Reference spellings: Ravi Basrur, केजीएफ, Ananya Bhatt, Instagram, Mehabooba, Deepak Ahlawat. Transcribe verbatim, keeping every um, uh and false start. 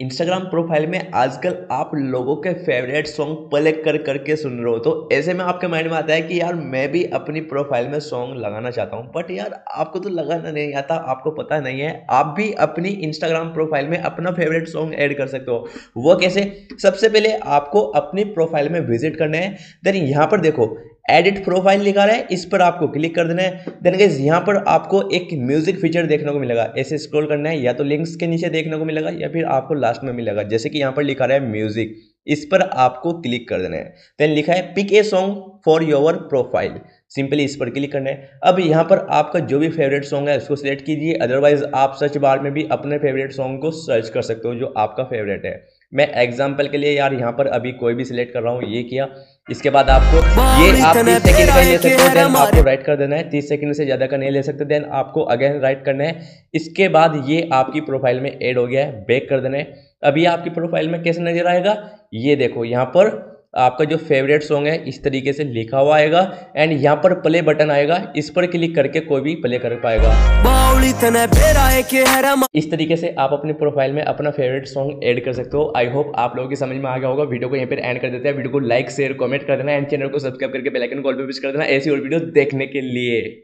Instagram profile में आजकल आप लोगों के फेवरेट सॉन्ग प्ले कर करके सुन रहे हो, तो ऐसे में आपके माइंड में आता है कि यार मैं भी अपनी प्रोफाइल में सॉन्ग लगाना चाहता हूँ। बट यार आपको तो लगाना नहीं आता, आपको पता नहीं है। आप भी अपनी इंस्टाग्राम प्रोफाइल में अपना फेवरेट सॉन्ग ऐड कर सकते हो। वो कैसे? सबसे पहले आपको अपनी प्रोफाइल में विजिट करना है। देन यहाँ पर देखो एडिट प्रोफाइल लिखा रहा है, इस पर आपको क्लिक कर देना है। देन गाइस यहाँ पर आपको एक म्यूजिक फीचर देखने को मिलेगा, ऐसे स्क्रॉल करना है, या तो लिंक्स के नीचे देखने को मिलेगा या फिर आपको लास्ट में मिलेगा। जैसे कि यहाँ पर लिखा रहा है म्यूजिक, इस पर आपको क्लिक कर देना है। देन लिखा है pick a song for your profile, simply इस पर क्लिक करना है। अब यहाँ पर आपका जो भी फेवरेट सॉन्ग है उसको सिलेक्ट कीजिए, अदरवाइज आप सर्च बार में भी अपने फेवरेट सॉन्ग को सर्च कर सकते हो जो आपका फेवरेट है। मैं एग्जांपल के लिए यार यहाँ पर अभी कोई भी सिलेक्ट कर रहा हूँ, ये किया। इसके बाद आपको ये आप तीस सेकंड का ले सकते हो, देन आपको राइट कर देना है, तीस सेकंड से ज़्यादा का नहीं ले सकते। देन आपको अगेन राइट करना है। इसके बाद ये आपकी प्रोफाइल में ऐड हो गया है, बैक कर देना है। अभी आपकी प्रोफाइल में कैसे नजर आएगा, ये देखो यहाँ पर आपका जो फेवरेट सॉन्ग है इस तरीके से लिखा हुआ आएगा, एंड यहाँ पर प्ले बटन आएगा, इस पर क्लिक करके कोई भी प्ले कर पाएगा। इस तरीके से आप अपने प्रोफाइल में अपना फेवरेट सॉन्ग ऐड कर सकते हो। आई होप आप लोगों की समझ में आ गया होगा। वीडियो को यहाँ पर एंड कर देते हैं। वीडियो को लाइक शेयर कमेंट कर देना, एंड चैनल को सब्सक्राइब करके बेल आइकन कॉल पर प्रेस कर देना ऐसी और वीडियो देखने के लिए।